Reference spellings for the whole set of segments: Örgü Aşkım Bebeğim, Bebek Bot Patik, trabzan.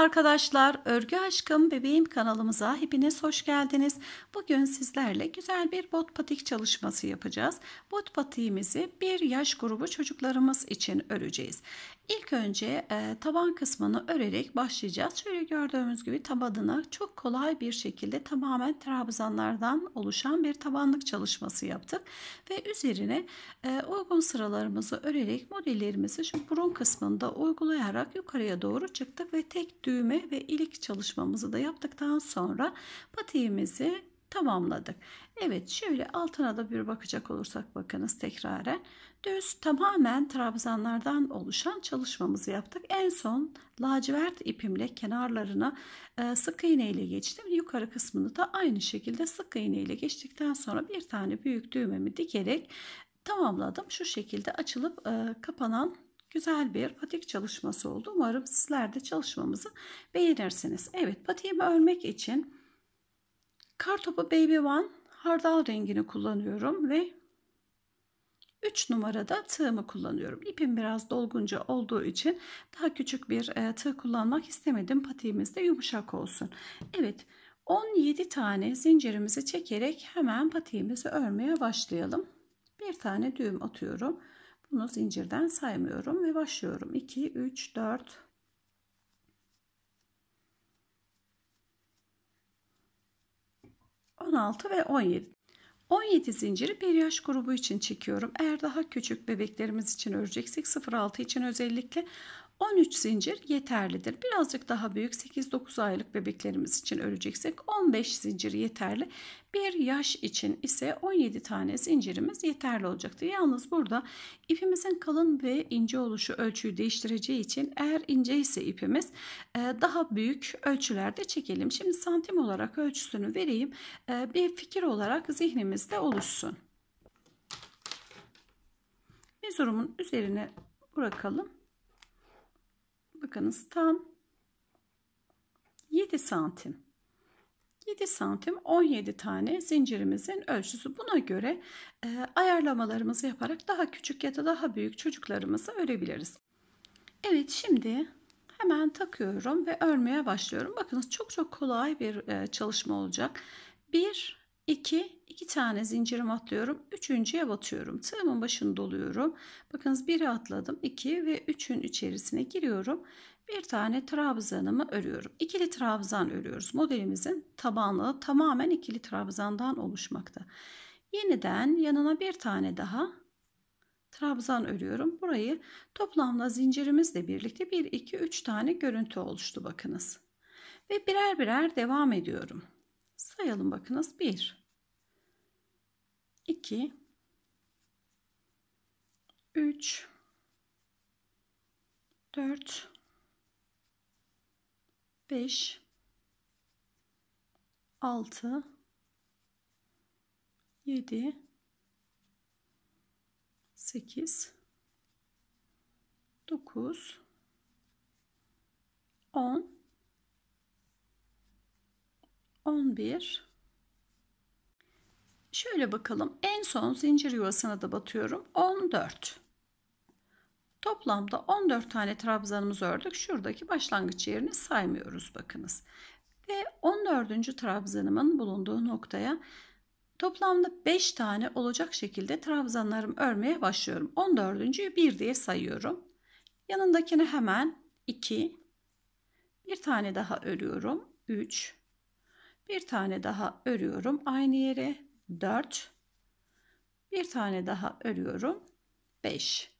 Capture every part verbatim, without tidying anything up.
Merhaba arkadaşlar, Örgü Aşkım Bebeğim kanalımıza hepiniz hoş geldiniz. Bugün sizlerle güzel bir bot patik çalışması yapacağız. Bot patiğimizi bir yaş grubu çocuklarımız için öreceğiz. İlk önce e, taban kısmını örerek başlayacağız. Şöyle gördüğümüz gibi tabanını çok kolay bir şekilde tamamen trabzanlardan oluşan bir tabanlık çalışması yaptık. Ve üzerine e, uygun sıralarımızı örerek modellerimizi şu burun kısmında uygulayarak yukarıya doğru çıktık ve tek düğme ve ilik çalışmamızı da yaptıktan sonra patiğimizi tamamladık. Evet, şöyle altına da bir bakacak olursak bakınız tekraren düz tamamen trabzanlardan oluşan çalışmamızı yaptık. En son lacivert ipimle kenarlarına e, sık iğne ile geçtim. Yukarı kısmını da aynı şekilde sık iğne ile geçtikten sonra bir tane büyük düğmemi dikerek tamamladım. Şu şekilde açılıp e, kapanan güzel bir patik çalışması oldu. Umarım sizler de çalışmamızı beğenirsiniz. Evet, patiğimi örmek için kartopu Baby One hardal rengini kullanıyorum ve üç numarada tığımı kullanıyorum. İpim biraz dolgunca olduğu için daha küçük bir tığ kullanmak istemedim. Patiğimiz de yumuşak olsun. Evet, on yedi tane zincirimizi çekerek hemen patiğimizi örmeye başlayalım. Bir tane düğüm atıyorum. Bunu zincirden saymıyorum ve başlıyorum. iki, üç, dört... on altı ve on yedi. on yedi zinciri bir yaş grubu için çekiyorum. Eğer daha küçük bebeklerimiz için öreceksek sıfır altı için özellikle on üç zincir yeterlidir. Birazcık daha büyük sekiz dokuz aylık bebeklerimiz için öreceksek on beş zincir yeterli. Bir yaş için ise on yedi tane zincirimiz yeterli olacaktır. Yalnız burada ipimizin kalın ve ince oluşu ölçüyü değiştireceği için eğer ince ise ipimiz daha büyük ölçülerde çekelim. Şimdi santim olarak ölçüsünü vereyim. Bir fikir olarak zihnimizde oluşsun. Mezurumun üzerine bırakalım. Bakınız tam yedi santim. yedi santim on yedi tane zincirimizin ölçüsü. Buna göre e, ayarlamalarımızı yaparak daha küçük ya da daha büyük çocuklarımızı örebiliriz. Evet, şimdi hemen takıyorum ve örmeye başlıyorum. Bakınız çok çok kolay bir e, çalışma olacak. bir, iki, iki tane zincirim atlıyorum. Üçüncüye batıyorum. Tığımın başını doluyorum. Bakınız biri atladım. iki ve üçün içerisine giriyorum. Bir tane trabzanımı örüyorum. İkili trabzan örüyoruz. Modelimizin tabanlığı tamamen ikili trabzandan oluşmakta. Yeniden yanına bir tane daha trabzan örüyorum. Burayı toplamda zincirimizle birlikte bir, iki, üç tane görüntü oluştu bakınız. Ve birer birer devam ediyorum. Sayalım bakınız. bir, iki, üç, dört, beş, altı, yedi, sekiz, dokuz, on, on bir. Şöyle bakalım, en son zincir yuvasına da batıyorum. on dört. Toplamda on dört tane trabzanımızı ördük. Şuradaki başlangıç yerini saymıyoruz bakınız. Ve on dördüncü trabzanımın bulunduğu noktaya toplamda beş tane olacak şekilde trabzanlarımı örmeye başlıyorum. on dördüncüyü bir diye sayıyorum. Yanındakini hemen iki, bir tane daha örüyorum. üç, bir tane daha örüyorum aynı yere. dört, bir tane daha örüyorum. beş.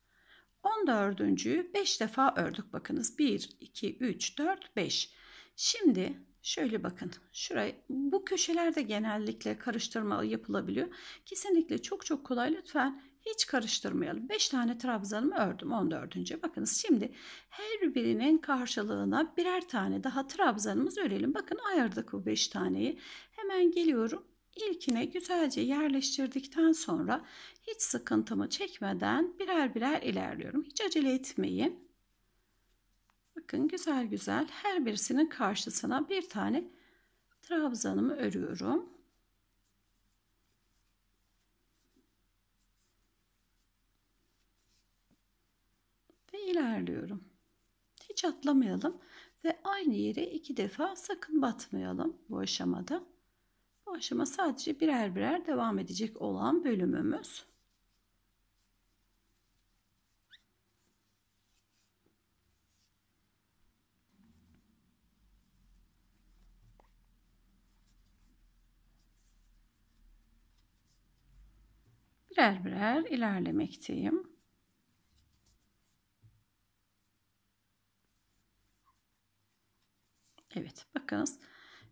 on dördüncüyü beş defa ördük bakınız. bir, iki, üç, dört, beş. Şimdi şöyle bakın. Şurayı, bu köşelerde genellikle karıştırma yapılabiliyor. Kesinlikle çok çok kolay. Lütfen hiç karıştırmayalım. beş tane trabzanımı ördüm on dördüncü. Bakınız şimdi her birinin karşılığına birer tane daha trabzanımız örelim. Bakın ayırdık bu beş taneyi. Hemen geliyorum. İlkine güzelce yerleştirdikten sonra hiç sıkıntımı çekmeden birer birer ilerliyorum. Hiç acele etmeyin. Bakın güzel güzel her birisinin karşısına bir tane trabzanımı örüyorum. Ve ilerliyorum. hiç atlamayalım ve aynı yere iki defa sakın batmayalım bu aşamada. Bu aşama sadece birer birer devam edecek olan bölümümüz. Birer birer ilerlemekteyim. Evet, bakınız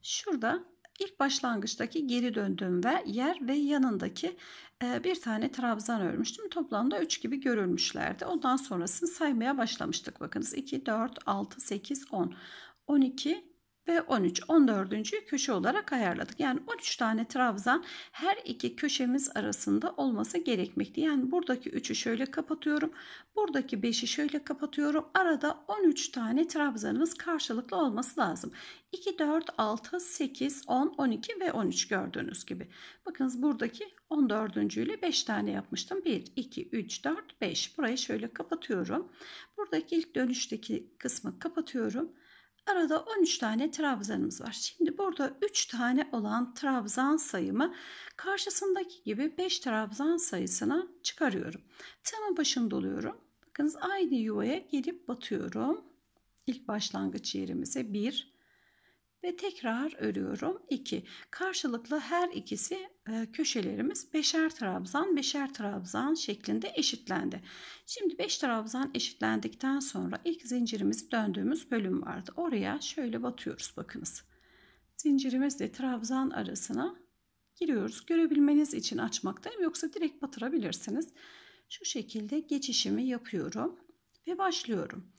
şurada ilk başlangıçtaki geri döndüğüm ve yer ve yanındaki bir tane trabzan örmüştüm. Toplamda üç gibi görülmüşlerdi. Ondan sonrasını saymaya başlamıştık. Bakınız iki, dört, altı, sekiz, on, on iki ve on üç. on dördüncü köşe olarak ayarladık. Yani on üç tane trabzan her iki köşemiz arasında olması gerekmekti. Yani buradaki üçü şöyle kapatıyorum. Buradaki beşi şöyle kapatıyorum. Arada on üç tane trabzanımız karşılıklı olması lazım. iki, dört, altı, sekiz, on, on iki ve on üç gördüğünüz gibi. Bakınız buradaki on dördüncü ile beş tane yapmıştım. bir, iki, üç, dört, beş. Burayı şöyle kapatıyorum. Buradaki ilk dönüşteki kısmı kapatıyorum. Arada on üç tane trabzanımız var. Şimdi burada üç tane olan trabzan sayımı karşısındaki gibi beş trabzan sayısına çıkarıyorum. Tığımın başını doluyorum. Bakınız aynı yuvaya gelip batıyorum. İlk başlangıç yerimize bir ve tekrar örüyorum iki. Karşılıklı her ikisi köşelerimiz beşer trabzan, beşer trabzan şeklinde eşitlendi. Şimdi beş trabzan eşitlendikten sonra ilk zincirimizi döndüğümüz bölüm vardı. Oraya şöyle batıyoruz bakınız. Zincirimizle trabzan arasına giriyoruz. Görebilmeniz için açmaktayım, yoksa direkt batırabilirsiniz. Şu şekilde geçişimi yapıyorum ve başlıyorum.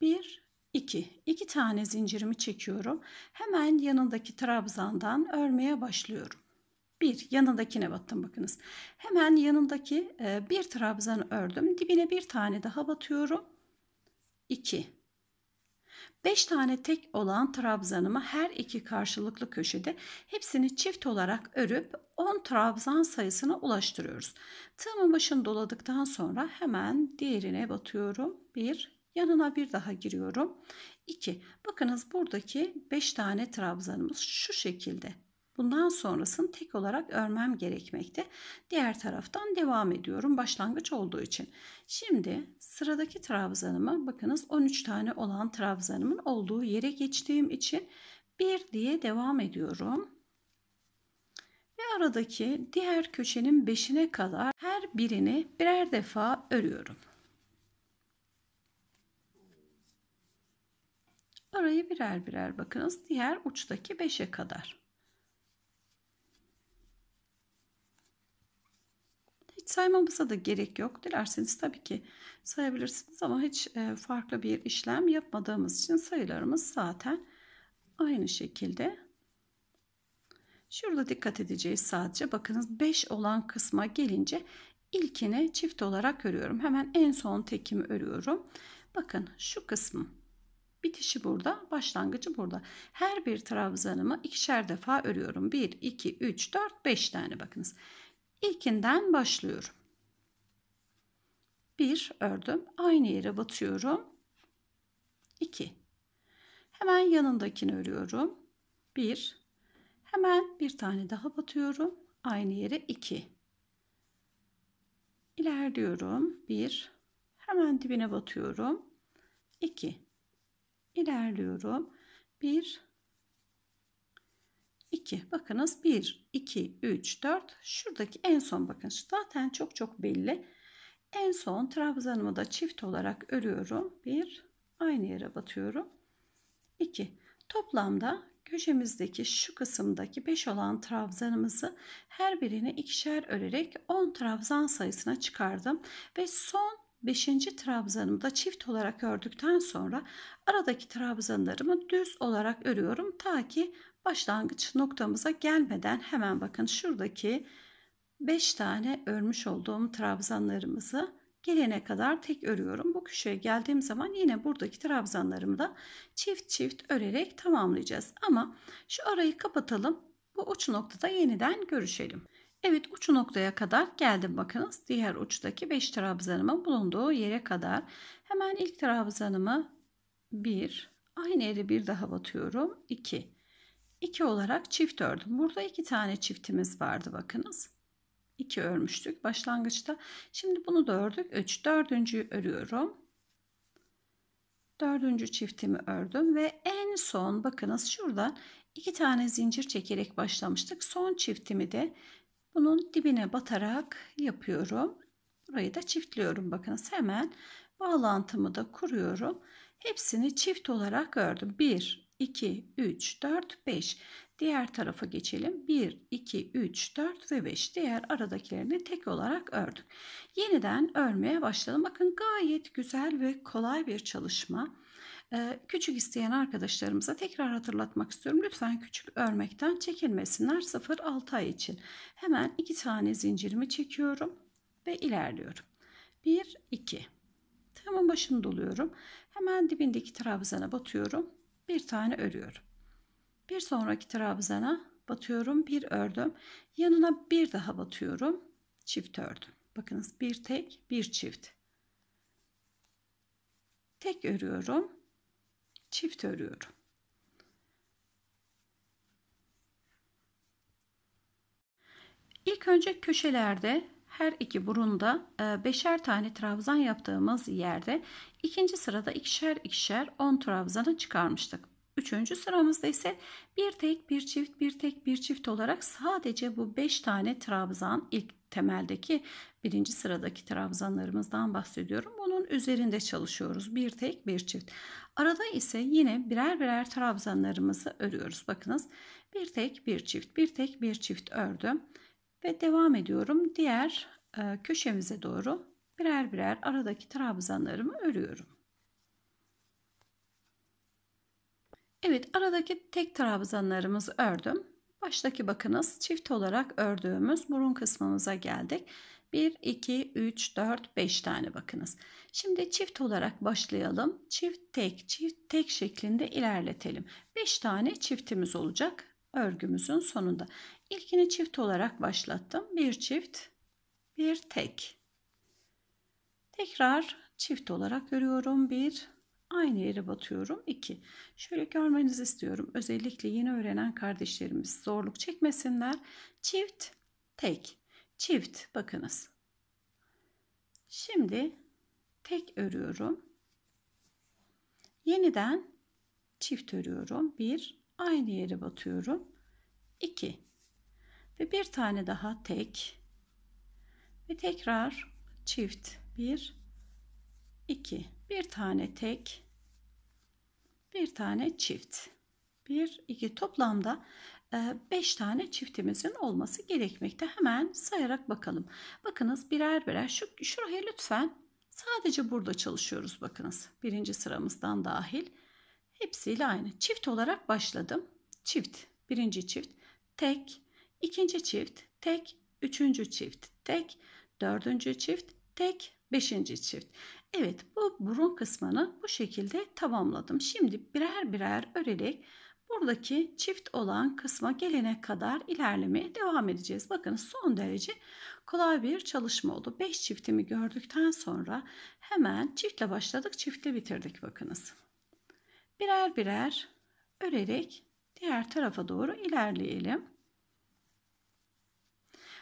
bir iki. iki tane zincirimi çekiyorum. Hemen yanındaki trabzandan örmeye başlıyorum. bir. Yanındakine battım bakınız. Hemen yanındaki bir trabzanı ördüm. Dibine bir tane daha batıyorum. iki. beş tane tek olan trabzanımı her iki karşılıklı köşede hepsini çift olarak örüp on trabzan sayısına ulaştırıyoruz. Tığımın başını doladıktan sonra hemen diğerine batıyorum. bir. Yanına bir daha giriyorum. iki. Bakınız buradaki beş tane trabzanımız şu şekilde. Bundan sonrasını tek olarak örmem gerekmekte. Diğer taraftan devam ediyorum başlangıç olduğu için. Şimdi sıradaki trabzanıma bakınız on üç tane olan trabzanımın olduğu yere geçtiğim için bir diye devam ediyorum. Ve aradaki diğer köşenin beşine kadar her birini birer defa örüyorum. Arayı birer birer bakınız diğer uçtaki beşe kadar. Hiç saymamıza da gerek yok. Dilerseniz tabii ki sayabilirsiniz ama hiç farklı bir işlem yapmadığımız için sayılarımız zaten aynı şekilde. Şurada dikkat edeceğiz sadece. Bakınız beş olan kısma gelince ilkine çift olarak örüyorum. Hemen en son tekimi örüyorum. Bakın şu kısmı. Bitişi burada, başlangıcı burada. Her bir trabzanımı ikişer defa örüyorum. bir, iki, üç, dört, beş tane bakınız. İlkinden başlıyorum. bir ördüm. Aynı yere batıyorum. iki. Hemen yanındakini örüyorum. bir. Hemen bir tane daha batıyorum. Aynı yere iki. İlerliyorum. bir. Hemen dibine batıyorum. iki. İlerliyorum. bir, iki. Bakınız bir, iki, üç, dört. Şuradaki en son bakın zaten çok çok belli. En son trabzanımı da çift olarak örüyorum. bir, aynı yere batıyorum. iki. Toplamda köşemizdeki şu kısımdaki beş olan trabzanımızı her birine ikişer örerek on trabzan sayısına çıkardım ve son beşinci trabzanımı da çift olarak ördükten sonra aradaki trabzanlarımı düz olarak örüyorum ta ki başlangıç noktamıza gelmeden hemen bakın şuradaki beş tane örmüş olduğum trabzanlarımızı gelene kadar tek örüyorum. Bu köşeye geldiğim zaman yine buradaki trabzanlarımı da çift çift örerek tamamlayacağız. Ama şu arayı kapatalım. Bu uç noktada yeniden görüşelim. Evet, uç noktaya kadar geldim bakınız. Diğer uçtaki beş trabzanımın bulunduğu yere kadar hemen ilk trabzanımı bir, aynı yere bir daha batıyorum, iki. iki olarak çift ördüm. Burada iki tane çiftimiz vardı, bakınız. iki örmüştük başlangıçta. Şimdi bunu da ördük. üç. dördüncüyü örüyorum. dördüncü çiftimi ördüm ve en son bakınız şuradan iki tane zincir çekerek başlamıştık. Son çiftimi de bunun dibine batarak yapıyorum. Burayı da çiftliyorum. Bakınız hemen bağlantımı da kuruyorum. Hepsini çift olarak ördüm. bir, iki, üç, dört, beş. Diğer tarafa geçelim. bir, iki, üç, dört ve beş. Diğer aradakilerini tek olarak ördük. Yeniden örmeye başladım. Bakın gayet güzel ve kolay bir çalışma. Ee, küçük isteyen arkadaşlarımıza tekrar hatırlatmak istiyorum. Lütfen küçük örmekten çekinmesinler. sıfır altı ay için. Hemen iki tane zincirimi çekiyorum ve ilerliyorum. bir, iki. Hemen başını doluyorum. Hemen dibindeki trabzana batıyorum. Bir tane örüyorum. Bir sonraki trabzana batıyorum. Bir ördüm. Yanına bir daha batıyorum. Çift ördüm. Bakınız bir tek, bir çift. Tek örüyorum. Çift örüyorum. İlk önce köşelerde her iki burunda beşer tane trabzan yaptığımız yerde ikinci sırada ikişer ikişer on trabzana çıkarmıştık. Üçüncü sıramızda ise bir tek bir çift bir tek bir çift olarak sadece bu beş tane trabzan, ilk temeldeki birinci sıradaki trabzanlarımızdan bahsediyorum. Bunun üzerinde çalışıyoruz. Bir tek bir çift. Arada ise yine birer birer trabzanlarımızı örüyoruz. Bakınız bir tek bir çift bir tek bir çift ördüm. Ve devam ediyorum. Diğer e, köşemize doğru birer birer aradaki trabzanlarımı örüyorum. Evet, aradaki tek trabzanlarımızı ördüm. Baştaki bakınız çift olarak ördüğümüz burun kısmımıza geldik. bir, iki, üç, dört, beş tane bakınız. Şimdi çift olarak başlayalım. Çift tek, çift tek şeklinde ilerletelim. beş tane çiftimiz olacak örgümüzün sonunda. İlkini çift olarak başlattım. Bir çift, bir tek. Tekrar çift olarak örüyorum. Bir, aynı yere batıyorum. iki. Şöyle görmenizi istiyorum. Özellikle yeni öğrenen kardeşlerimiz zorluk çekmesinler. Çift, tek. Çift, bakınız. Şimdi tek örüyorum. Yeniden çift örüyorum. bir, aynı yere batıyorum. iki. Ve bir tane daha tek ve tekrar çift bir, iki, bir tane tek, bir tane çift, bir, iki, toplamda beş tane çiftimizin olması gerekmekte. Hemen sayarak bakalım. Bakınız birer birer şu şuraya lütfen, sadece burada çalışıyoruz bakınız. Birinci sıramızdan dahil hepsiyle aynı. Çift olarak başladım. Çift, birinci çift, tek. İkinci çift, tek. Üçüncü çift, tek. Dördüncü çift, tek. Beşinci çift. Evet, bu burun kısmını bu şekilde tamamladım. Şimdi birer birer örerek buradaki çift olan kısma gelene kadar ilerlemeye devam edeceğiz. Bakın son derece kolay bir çalışma oldu. beş çiftimi gördükten sonra hemen çiftle başladık, çiftle bitirdik bakınız. Birer birer örerek diğer tarafa doğru ilerleyelim.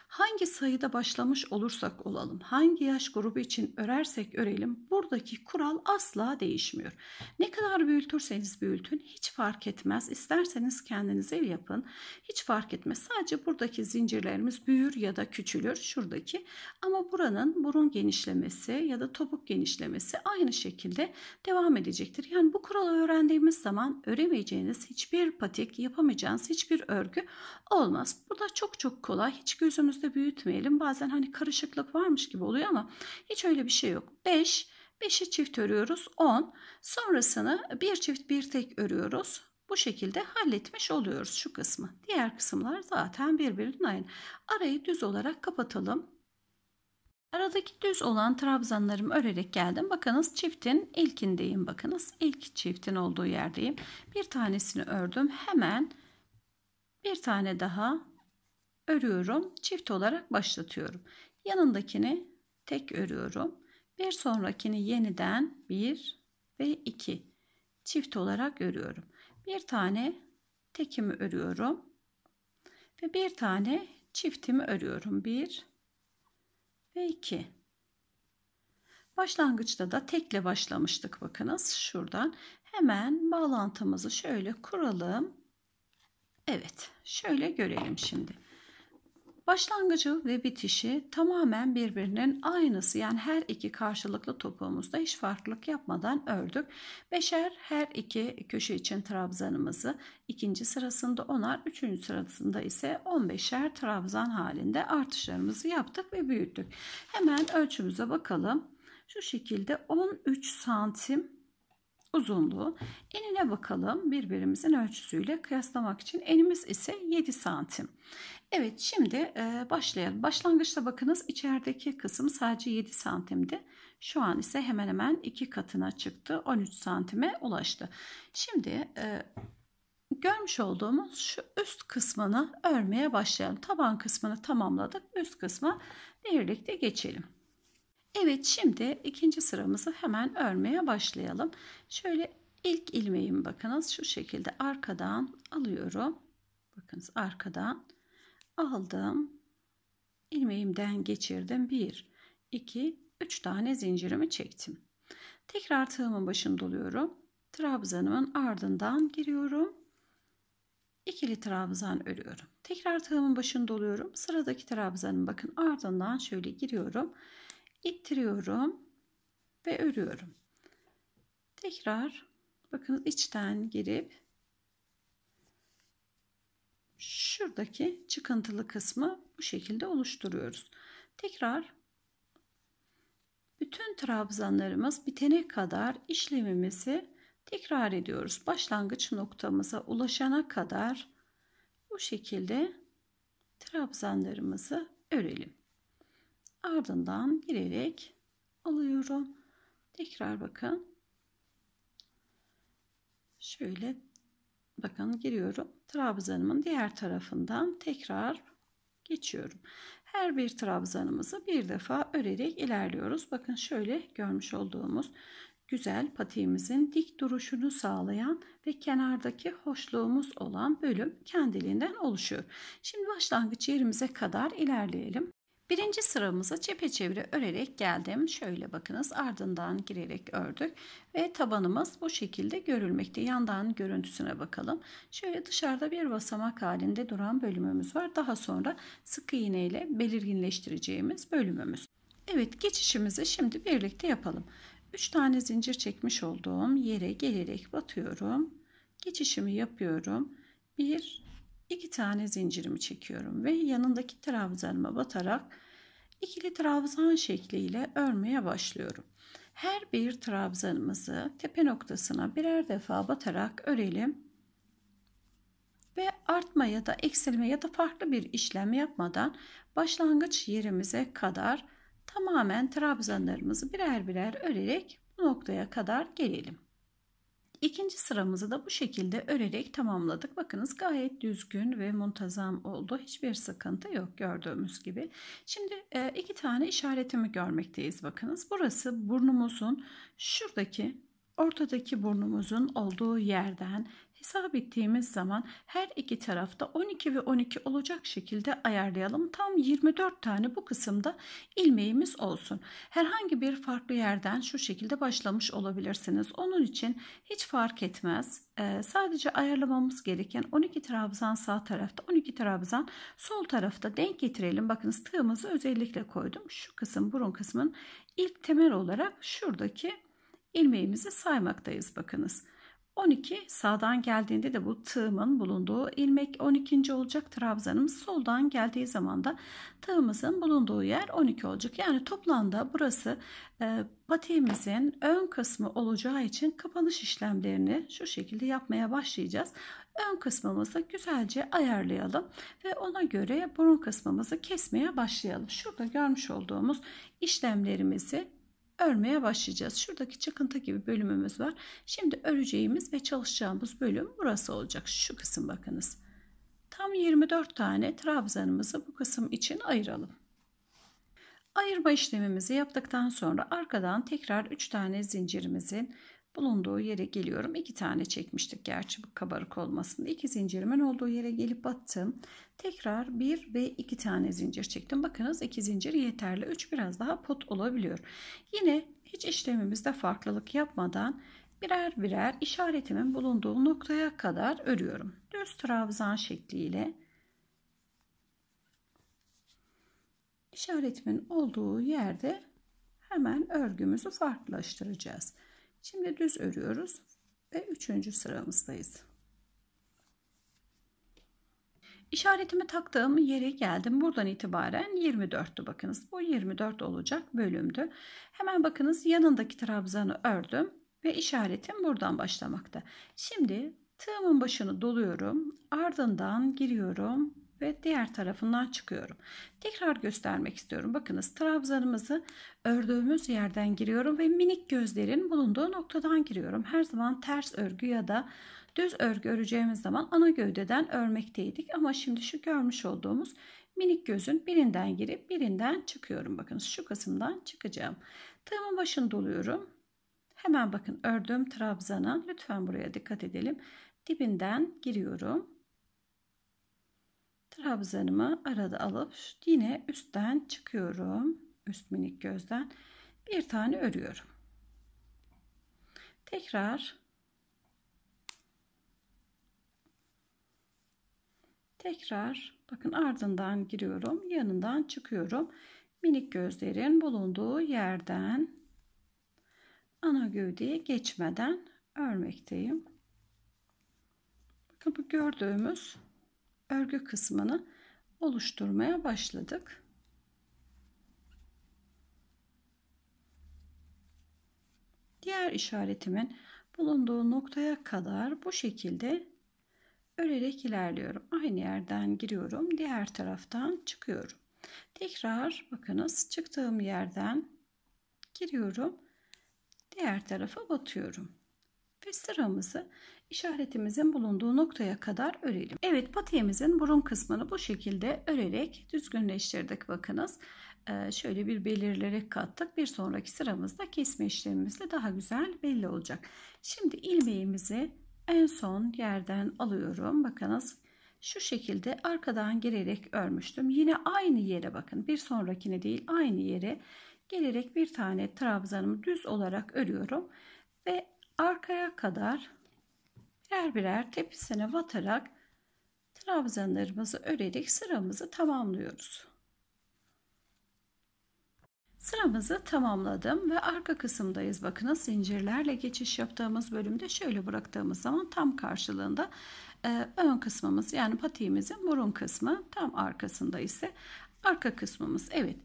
Hangi sayıda başlamış olursak olalım, hangi yaş grubu için örersek örelim, buradaki kural asla değişmiyor. Ne kadar büyütürseniz büyütün hiç fark etmez. İsterseniz kendinize yapın, hiç fark etmez. Sadece buradaki zincirlerimiz büyür ya da küçülür şuradaki. Ama buranın burun genişlemesi ya da topuk genişlemesi aynı şekilde devam edecektir. Yani bu kuralı öğrendiğimiz zaman öremeyeceğiniz hiçbir patik, yapamayacağınız hiçbir örgü olmaz. Bu da çok çok kolay. Hiç gözümüzde büyütmeyelim. Bazen hani karışıklık varmış gibi oluyor ama hiç öyle bir şey yok. beş, beşi çift örüyoruz. on. Sonrasını bir çift bir tek örüyoruz. Bu şekilde halletmiş oluyoruz şu kısmı. Diğer kısımlar zaten birbirinin aynı. Arayı düz olarak kapatalım. Aradaki düz olan trabzanlarımı örerek geldim. Bakınız çiftin ilkindeyim. Bakınız ilk çiftin olduğu yerdeyim. Bir tanesini ördüm. Hemen bir tane daha örüyorum, çift olarak başlatıyorum. Yanındakini tek örüyorum. Bir sonrakini yeniden bir ve iki. çift olarak örüyorum. Bir tane tekimi örüyorum ve bir tane çiftimi örüyorum. Bir ve iki. Başlangıçta da tekle başlamıştık. Bakınız şuradan hemen bağlantımızı şöyle kuralım. Evet, şöyle görelim şimdi. Başlangıcı ve bitişi tamamen birbirinin aynısı, yani her iki karşılıklı topuğumuzda hiç farklılık yapmadan ördük. Beşer her iki köşe için trabzanımızı ikinci sırasında onar, üçüncü sırasında ise on beşer trabzan halinde artışlarımızı yaptık ve büyüttük. Hemen ölçümüze bakalım. Şu şekilde on üç santim uzunluğu. Enine bakalım, birbirimizin ölçüsüyle kıyaslamak için. Enimiz ise yedi santim. Evet, şimdi başlayalım. Başlangıçta bakınız içerideki kısım sadece yedi santimdi. Şu an ise hemen hemen iki katına çıktı. on üç santime ulaştı. Şimdi görmüş olduğumuz şu üst kısmını örmeye başlayalım. Taban kısmını tamamladık. Üst kısma birlikte geçelim. Evet, şimdi ikinci sıramızı hemen örmeye başlayalım. Şöyle ilk ilmeğimi bakınız şu şekilde arkadan alıyorum. Bakınız arkadan aldım. İlmeğimden geçirdim. bir, iki, üç tane zincirimi çektim. Tekrar tığımın başını doluyorum. Trabzanımın ardından giriyorum. İkili trabzan örüyorum. Tekrar tığımın başını doluyorum. Sıradaki trabzanın bakın ardından şöyle giriyorum. İttiriyorum ve örüyorum. Tekrar bakınız içten girip şuradaki çıkıntılı kısmı bu şekilde oluşturuyoruz. Tekrar bütün trabzanlarımız bitene kadar işlemimizi tekrar ediyoruz. Başlangıç noktamıza ulaşana kadar bu şekilde trabzanlarımızı örelim. Ardından girerek alıyorum. Tekrar bakın. Şöyle bakın giriyorum. Trabzanımın diğer tarafından tekrar geçiyorum. Her bir trabzanımızı bir defa örerek ilerliyoruz. Bakın şöyle görmüş olduğumuz güzel patiğimizin dik duruşunu sağlayan ve kenardaki hoşluğumuz olan bölüm kendiliğinden oluşuyor. Şimdi başlangıç yerimize kadar ilerleyelim. Birinci sıramızı çepeçevre örerek geldim. Şöyle bakınız ardından girerek ördük ve tabanımız bu şekilde görülmekte. Yandan görüntüsüne bakalım. Şöyle dışarıda bir basamak halinde duran bölümümüz var. Daha sonra sık iğne ile belirginleştireceğimiz bölümümüz. Evet, geçişimizi şimdi birlikte yapalım. üç tane zincir çekmiş olduğum yere gelerek batıyorum. Geçişimi yapıyorum. bir iki tane zincirimi çekiyorum ve yanındaki trabzanıma batarak ikili trabzan şekliyle örmeye başlıyorum. Her bir trabzanımızı tepe noktasına birer defa batarak örelim ve artma ya da eksilme ya da farklı bir işlem yapmadan başlangıç yerimize kadar tamamen trabzanlarımızı birer birer örerek bu noktaya kadar gelelim. İkinci sıramızı da bu şekilde örerek tamamladık. Bakınız gayet düzgün ve muntazam oldu. Hiçbir sıkıntı yok gördüğümüz gibi. Şimdi iki tane işaretimi görmekteyiz. Bakınız burası burnumuzun, şuradaki ortadaki burnumuzun olduğu yerden hesap ettiğimiz zaman her iki tarafta on iki ve on iki olacak şekilde ayarlayalım. Tam yirmi dört tane bu kısımda ilmeğimiz olsun. Herhangi bir farklı yerden şu şekilde başlamış olabilirsiniz. Onun için hiç fark etmez. Ee, sadece ayarlamamız gereken on iki trabzan sağ tarafta, on iki trabzan sol tarafta denk getirelim. Bakınız tığımızı özellikle koydum. Şu kısım burun kısmının ilk temel olarak şuradaki ilmeğimizi saymaktayız bakınız. on iki sağdan geldiğinde de bu tığımın bulunduğu ilmek on ikinci olacak. Trabzanımız soldan geldiği zaman da tığımızın bulunduğu yer on iki olacak. Yani toplamda burası e, patiğimizin ön kısmı olacağı için kapanış işlemlerini şu şekilde yapmaya başlayacağız. Ön kısmımızı güzelce ayarlayalım ve ona göre burun kısmımızı kesmeye başlayalım. Şurada görmüş olduğumuz işlemlerimizi örmeye başlayacağız. Şuradaki çıkıntı gibi bölümümüz var. Şimdi öreceğimiz ve çalışacağımız bölüm burası olacak. Şu kısım bakınız. Tam yirmi dört tane trabzanımızı bu kısım için ayıralım. Ayırma işlemimizi yaptıktan sonra arkadan tekrar üç tane zincirimizin bulunduğu yere geliyorum. İki tane çekmiştik gerçi bu kabarık olmasında. İki zincirimin olduğu yere gelip battım. Tekrar bir ve iki tane zincir çektim. Bakınız iki zincir yeterli. Üç biraz daha pot olabiliyor. Yine hiç işlemimizde farklılık yapmadan birer birer işaretimin bulunduğu noktaya kadar örüyorum. Düz trabzan şekliyle işaretimin olduğu yerde hemen örgümüzü farklılaştıracağız. Şimdi düz örüyoruz ve üçüncü sıramızdayız. İşaretimi taktığım yere geldim. Buradan itibaren yirmi dörttü bakınız. Bu yirmi dört olacak bölümdü. Hemen bakınız yanındaki trabzanı ördüm ve işaretim buradan başlamakta. Şimdi tığımın başını doluyorum. Ardından giriyorum ve diğer tarafından çıkıyorum. Tekrar göstermek istiyorum. Bakınız trabzanımızı ördüğümüz yerden giriyorum ve minik gözlerin bulunduğu noktadan giriyorum. Her zaman ters örgü ya da düz örgü öreceğimiz zaman ana gövdeden örmekteydik. Ama şimdi şu görmüş olduğumuz minik gözün birinden girip birinden çıkıyorum. Bakınız şu kısımdan çıkacağım. Tığımın başını doluyorum. Hemen bakın ördüğüm trabzana, lütfen buraya dikkat edelim. Dibinden giriyorum. Trabzanımı arada alıp yine üstten çıkıyorum. Üst minik gözden bir tane örüyorum. Tekrar tekrar bakın ardından giriyorum, yanından çıkıyorum. Minik gözlerin bulunduğu yerden ana gövdeye geçmeden örmekteyim. Bakın bu gördüğümüz örgü kısmını oluşturmaya başladık. Diğer işaretimin bulunduğu noktaya kadar bu şekilde örerek ilerliyorum. Aynı yerden giriyorum, diğer taraftan çıkıyorum. Tekrar bakınız çıktığım yerden giriyorum, diğer tarafa batıyorum. Ve sıramızı işaretimizin bulunduğu noktaya kadar örelim. Evet, patiğimizin burun kısmını bu şekilde örerek düzgünleştirdik. Bakınız ee, şöyle bir belirlerek kattık. Bir sonraki sıramızda kesme işlemimizde daha güzel belli olacak. Şimdi ilmeğimizi en son yerden alıyorum. Bakınız şu şekilde arkadan girerek örmüştüm. Yine aynı yere, bakın bir sonrakine değil aynı yere gelerek bir tane trabzanımı düz olarak örüyorum ve arkaya kadar birer birer tepesine batarak trabzanlarımızı örerek sıramızı tamamlıyoruz. Sıramızı tamamladım ve arka kısımdayız. Bakınız zincirlerle geçiş yaptığımız bölümde şöyle bıraktığımız zaman tam karşılığında e, ön kısmımız, yani patiğimizin burun kısmı, tam arkasında ise arka kısmımız. Evet,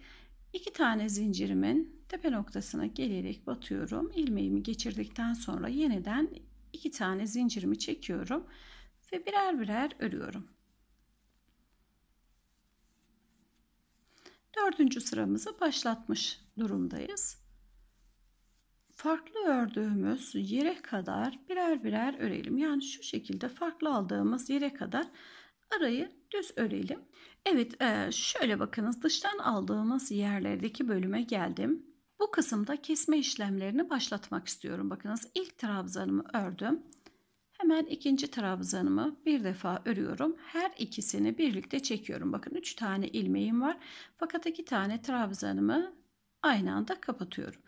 iki tane zincirimin tepe noktasına gelerek batıyorum. İlmeğimi geçirdikten sonra yeniden iki tane zincirimi çekiyorum ve birer birer örüyorum. Dördüncü sıramızı başlatmış durumdayız. Farklı ördüğümüz yere kadar birer birer örelim. Yani şu şekilde farklı aldığımız yere kadar arayı düz örelim. Evet, şöyle bakınız dıştan aldığımız yerlerdeki bölüme geldim. Bu kısımda kesme işlemlerini başlatmak istiyorum. Bakınız ilk trabzanımı ördüm. Hemen ikinci trabzanımı bir defa örüyorum. Her ikisini birlikte çekiyorum. Bakın üç tane ilmeğim var. Fakat iki tane trabzanımı aynı anda kapatıyorum.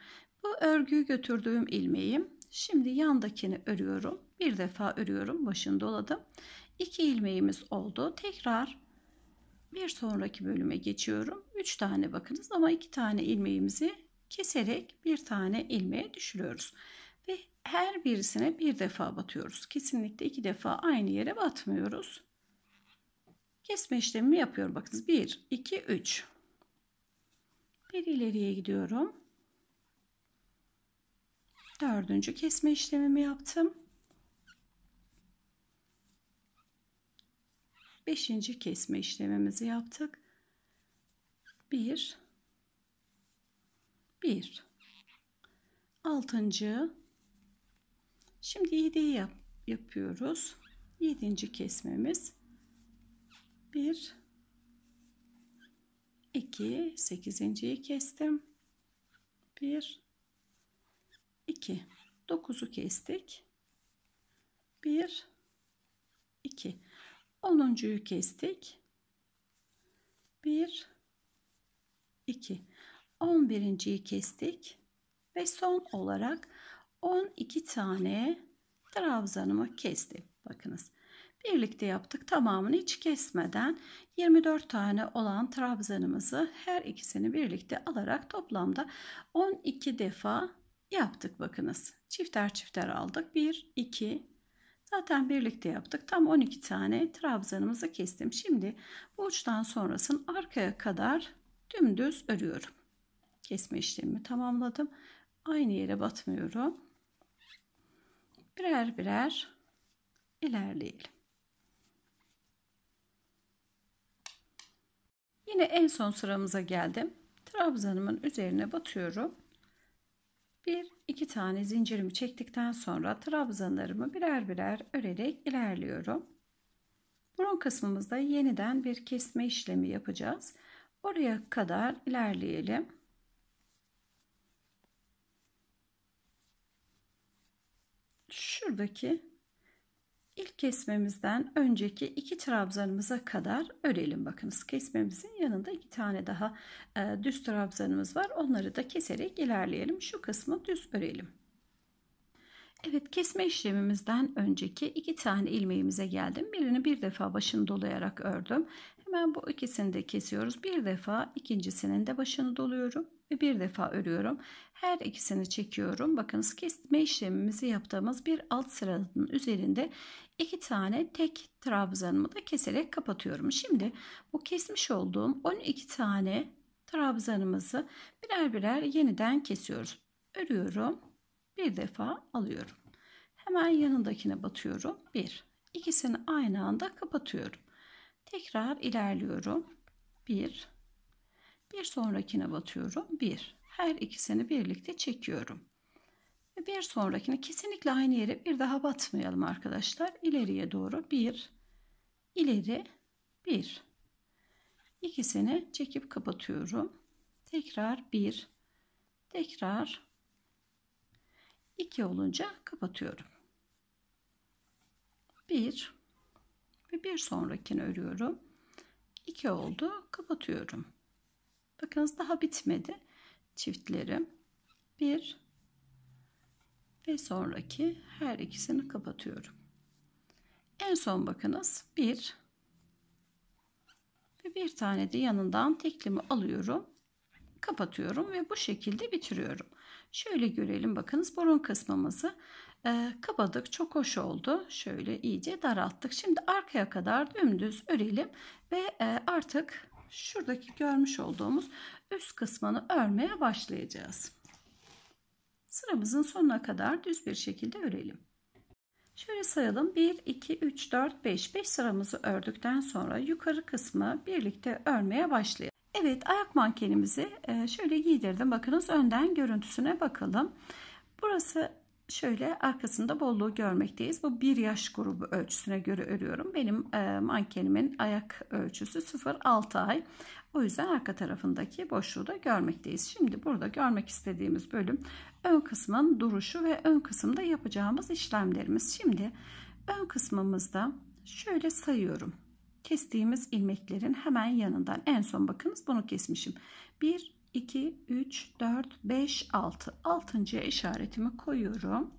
Bu örgüyü götürdüğüm ilmeğim. Şimdi yandakini örüyorum. Bir defa örüyorum. Başını doladım. iki ilmeğimiz oldu. Tekrar bir sonraki bölüme geçiyorum. üç tane bakınız ama iki tane ilmeğimizi keserek bir tane ilmeğe düşürüyoruz ve her birisine bir defa batıyoruz. Kesinlikle iki defa aynı yere batmıyoruz. Kesme işlemi yapıyorum. Bakınız bir, iki, üç. Bir ileriye gidiyorum. Dördüncü kesme işlemimi yaptım. Beşinci kesme işlemimizi yaptık. bir, bir. Altıncı. Şimdi yediyi yap, yapıyoruz. Yedinci kesmemiz. bir, iki. Sekizinciyi kestim. bir, iki. dokuzu kestik. bir iki. onuncuyu kestik. bir iki. on birinciyi kestik ve son olarak on iki tane trabzanımı kestim. Bakınız. Birlikte yaptık. Tamamını hiç kesmeden yirmi dört tane olan trabzanımızı her ikisini birlikte alarak toplamda on iki defa yaptık. Bakınız. Çifter çifter aldık. bir iki. Zaten birlikte yaptık. Tam on iki tane trabzanımızı kestim. Şimdi bu uçtan sonrasını arkaya kadar dümdüz örüyorum. Kesme işlemimi tamamladım. Aynı yere batmıyorum. Birer birer ilerleyelim. Yine en son sıramıza geldim. Trabzanımın üzerine batıyorum. Bir iki tane zincirimi çektikten sonra trabzanlarımı birer birer örerek ilerliyorum. Burun kısmımızda yeniden bir kesme işlemi yapacağız. Oraya kadar ilerleyelim. Şuradaki ilk kesmemizden önceki iki trabzanımıza kadar örelim. Bakınız, kesmemizin yanında iki tane daha e, düz trabzanımız var. Onları da keserek ilerleyelim. Şu kısmı düz örelim. Evet, kesme işlemimizden önceki iki tane ilmeğimize geldim. Birini bir defa başını dolayarak ördüm. Hemen bu ikisini de kesiyoruz. Bir defa ikincisinin de başını doluyorum ve bir defa örüyorum. Her ikisini çekiyorum. Bakınız, kesme işlemimizi yaptığımız bir alt sıranın üzerinde iki tane tek trabzanımı da keserek kapatıyorum. Şimdi bu kesmiş olduğum on iki tane trabzanımızı birer birer yeniden kesiyoruz. Örüyorum. Bir defa alıyorum. Hemen yanındakine batıyorum. bir. İkisini aynı anda kapatıyorum. Tekrar ilerliyorum. bir. Bir sonrakine batıyorum. bir. Her ikisini birlikte çekiyorum. Bir sonrakine kesinlikle aynı yere bir daha batmayalım arkadaşlar. İleriye doğru bir, ileri bir. İkisini çekip kapatıyorum. Tekrar bir, tekrar iki olunca kapatıyorum. bir ve bir sonrakini örüyorum. iki oldu, kapatıyorum. Bakınız, daha bitmedi çiftlerim. bir ve sonraki her ikisini kapatıyorum. En son bakınız bir ve bir tane de yanından teklimi alıyorum. Kapatıyorum ve bu şekilde bitiriyorum. Şöyle görelim, bakınız burun kısmımızı e, kapadık. Çok hoş oldu. Şöyle iyice daralttık. Şimdi arkaya kadar dümdüz örelim ve e, artık şuradaki görmüş olduğumuz üst kısmını örmeye başlayacağız. Sıramızın sonuna kadar düz bir şekilde örelim. Şöyle sayalım. bir, iki, üç, dört, beş. beş sıramızı ördükten sonra yukarı kısmı birlikte örmeye başlayalım. Evet, ayak mankenimizi şöyle giydirdim. Bakınız, önden görüntüsüne bakalım. Burası şöyle, arkasında bolluğu görmekteyiz. Bu bir yaş grubu ölçüsüne göre örüyorum. Benim mankenimin ayak ölçüsü sıfır altı ay. O yüzden arka tarafındaki boşluğu da görmekteyiz. Şimdi burada görmek istediğimiz bölüm ön kısmın duruşu ve ön kısımda yapacağımız işlemlerimiz. Şimdi ön kısmımızda şöyle sayıyorum. Kestiğimiz ilmeklerin hemen yanından en son bakınız bunu kesmişim. bir, iki, üç, dört, beş, altı. altıncıya işaretimi koyuyorum.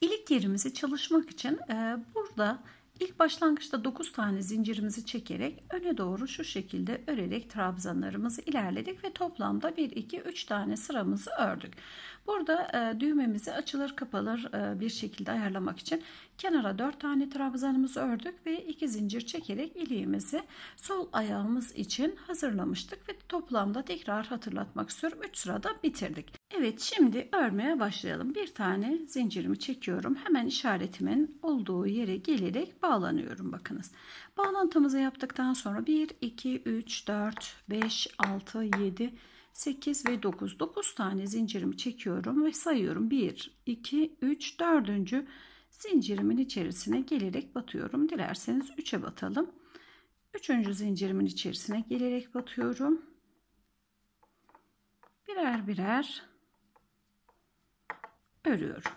İlik yerimizi çalışmak için e, burada ilk başlangıçta dokuz tane zincirimizi çekerek öne doğru şu şekilde örerek trabzanlarımızı ilerledik ve toplamda bir, iki, üç tane sıramızı ördük. Burada e, düğmemizi açılır kapalır e, bir şekilde ayarlamak için kenara dört tane trabzanımızı ördük ve iki zincir çekerek iliğimizi sol ayağımız için hazırlamıştık ve toplamda, tekrar hatırlatmak istiyorum, üç sırada bitirdik. Evet, şimdi örmeye başlayalım. Bir tane zincirimi çekiyorum. Hemen işaretimin olduğu yere gelerek bağlanıyorum. Bakınız. Bağlantımızı yaptıktan sonra bir, iki, üç, dört, beş, altı, yedi, sekiz ve dokuz. dokuz tane zincirimi çekiyorum ve sayıyorum. bir, iki, üç, dördüncü zincirimin içerisine gelerek batıyorum. Dilerseniz üçe batalım. üçüncü zincirimin içerisine gelerek batıyorum. Birer birer örüyorum.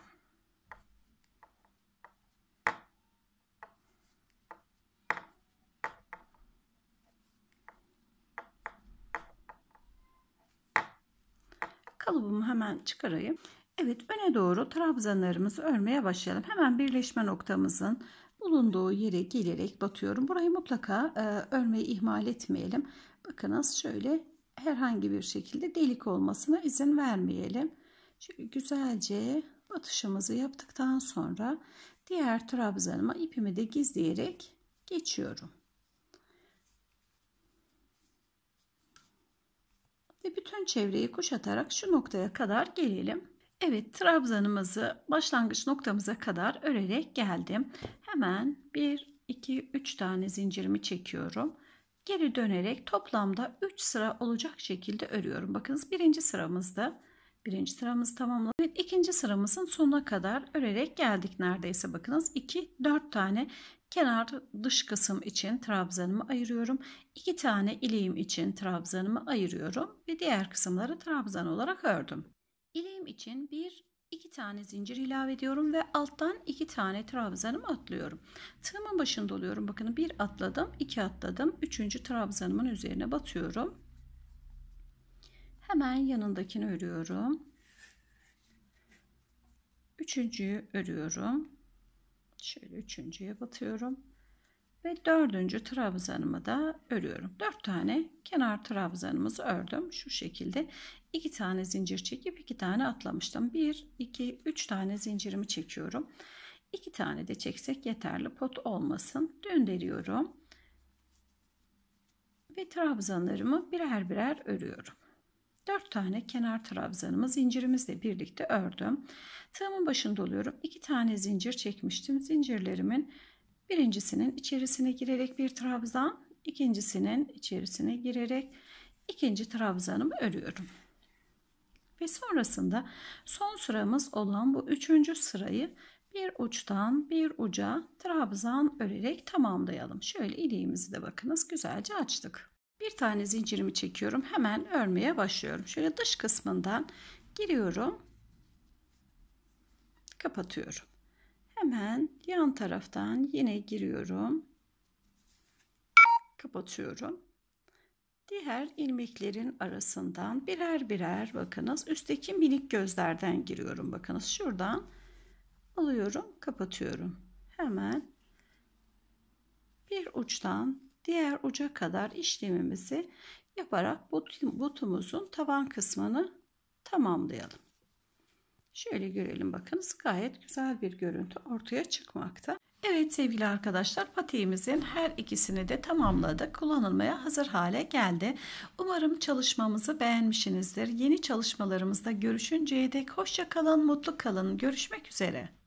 Kalıbımı hemen çıkarayım. Evet, öne doğru trabzanlarımızı örmeye başlayalım. Hemen birleşme noktamızın bulunduğu yere gelerek batıyorum. Burayı mutlaka e, örmeyi ihmal etmeyelim. Bakınız, şöyle herhangi bir şekilde delik olmasına izin vermeyelim. Şöyle güzelce batışımızı yaptıktan sonra diğer trabzanıma ipimi de gizleyerek geçiyorum. Ve bütün çevreyi kuşatarak şu noktaya kadar gelelim. Evet, trabzanımızı başlangıç noktamıza kadar örerek geldim. Hemen bir iki üç tane zincirimi çekiyorum. Geri dönerek toplamda üç sıra olacak şekilde örüyorum. Bakınız, birinci sıramızda birinci sıramızı tamamladık. Evet, ikinci sıramızın sonuna kadar örerek geldik neredeyse. Bakınız, iki dört tane kenar dış kısım için trabzanımı ayırıyorum. iki tane ileğim için trabzanımı ayırıyorum ve diğer kısımları trabzan olarak ördüm. İleğim için bir iki tane zincir ilave ediyorum ve alttan iki tane trabzanımı atlıyorum. Tığımın başında oluyorum. Bakın, bir atladım, iki atladım. üçüncü trabzanımın üzerine batıyorum. Hemen yanındakini örüyorum. üçüncüyü örüyorum. Şöyle üçüncüye batıyorum. Ve dördüncü trabzanımı da örüyorum. Dört tane kenar trabzanımızı ördüm. Şu şekilde iki tane zincir çekip iki tane atlamıştım. Bir, iki, üç tane zincirimi çekiyorum. İki tane de çeksek yeterli, pot olmasın. Döndürüyorum. Ve trabzanlarımı birer birer örüyorum. dört tane kenar trabzanımı zincirimizle birlikte ördüm. Tığımın başında oluyorum. iki tane zincir çekmiştim. Zincirlerimin birincisinin içerisine girerek bir trabzan, ikincisinin içerisine girerek ikinci trabzanımı örüyorum. Ve sonrasında son sıramız olan bu üçüncü sırayı bir uçtan bir uca trabzan örerek tamamlayalım. Şöyle ileğimizi de bakınız güzelce açtık. Bir tane zincirimi çekiyorum. Hemen örmeye başlıyorum. Şöyle dış kısmından giriyorum. Kapatıyorum. Hemen yan taraftan yine giriyorum. Kapatıyorum. Diğer ilmeklerin arasından birer birer bakınız üstteki minik gözlerden giriyorum. Bakınız şuradan alıyorum, kapatıyorum. Hemen bir uçtan diğer uca kadar işlemimizi yaparak botumuzun taban kısmını tamamlayalım. Şöyle görelim, bakınız gayet güzel bir görüntü ortaya çıkmakta. Evet sevgili arkadaşlar, patiğimizin her ikisini de tamamladık. Kullanılmaya hazır hale geldi. Umarım çalışmamızı beğenmişsinizdir. Yeni çalışmalarımızda görüşünceye dek hoşça kalın, mutlu kalın. Görüşmek üzere.